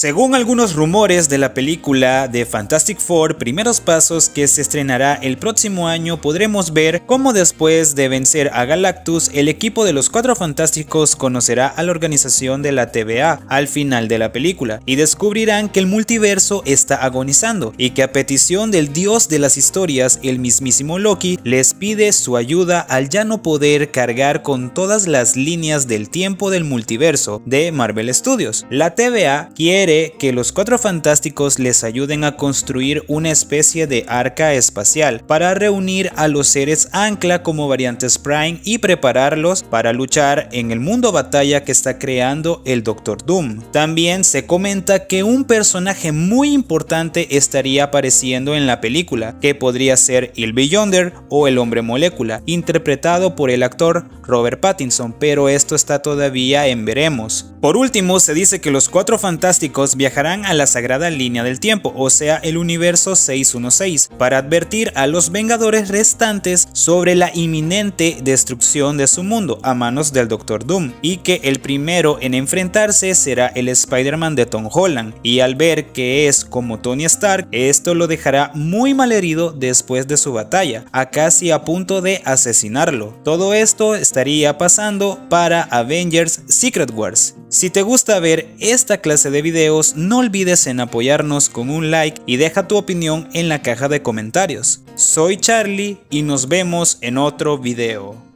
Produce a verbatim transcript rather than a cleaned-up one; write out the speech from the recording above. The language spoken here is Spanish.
Según algunos rumores de la película de Fantastic Four, primeros pasos, que se estrenará el próximo año, podremos ver cómo después de vencer a Galactus, el equipo de los Cuatro Fantásticos conocerá a la organización de la T V A al final de la película y descubrirán que el multiverso está agonizando y que a petición del dios de las historias, el mismísimo Loki, les pide su ayuda al ya no poder cargar con todas las líneas del tiempo del multiverso de Marvel Studios. La T V A quiere Quiere que los Cuatro Fantásticos les ayuden a construir una especie de arca espacial para reunir a los seres Ancla como variantes Prime y prepararlos para luchar en el mundo batalla que está creando el Doctor Doom. También se comenta que un personaje muy importante estaría apareciendo en la película, que podría ser el Beyonder o el Hombre Molécula, interpretado por el actor Robert Pattinson, pero esto está todavía en veremos. Por último, se dice que los Cuatro Fantásticos viajarán a la sagrada línea del tiempo, o sea el universo seiscientos dieciséis, para advertir a los Vengadores restantes sobre la inminente destrucción de su mundo a manos del Doctor Doom, y que el primero en enfrentarse será el Spider-Man de Tom Holland, y al ver que es como Tony Stark, esto lo dejará muy malherido después de su batalla, a casi a punto de asesinarlo. Todo esto estaría pasando para Avengers Secret Wars. Si te gusta ver esta clase de videos Videos, no olvides en apoyarnos con un like y deja tu opinión en la caja de comentarios. Soy Charlie y nos vemos en otro video.